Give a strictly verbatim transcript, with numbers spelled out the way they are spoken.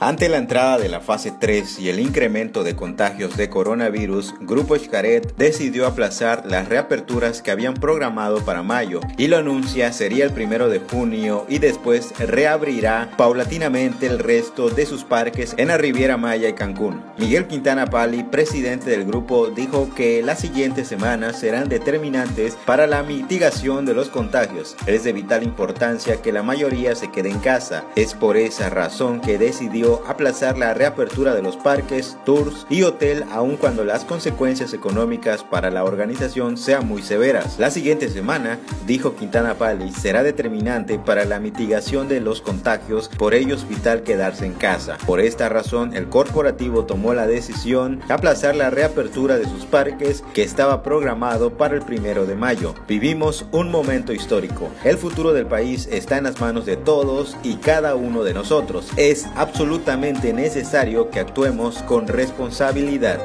Ante la entrada de la fase tres y el incremento de contagios de coronavirus, Grupo Xcaret decidió aplazar las reaperturas que habían programado para mayo y lo anuncia sería el primero de junio y después reabrirá paulatinamente el resto de sus parques en la Riviera Maya y Cancún. Miguel Quintana Pali, presidente del grupo, dijo que las siguientes semanas serán determinantes para la mitigación de los contagios. Es de vital importancia que la mayoría se quede en casa. Es por esa razón que decidió aplazar la reapertura de los parques, tours y hotel, aun cuando las consecuencias económicas para la organización sean muy severas. La siguiente semana, dijo Quintana Pali, será determinante para la mitigación de los contagios, por ello es vital quedarse en casa. Por esta razón, el corporativo tomó la decisión de aplazar la reapertura de sus parques que estaba programado para el primero de mayo. Vivimos un momento histórico. El futuro del país está en las manos de todos y cada uno de nosotros. Es absolutamente necesario que actuemos con responsabilidad.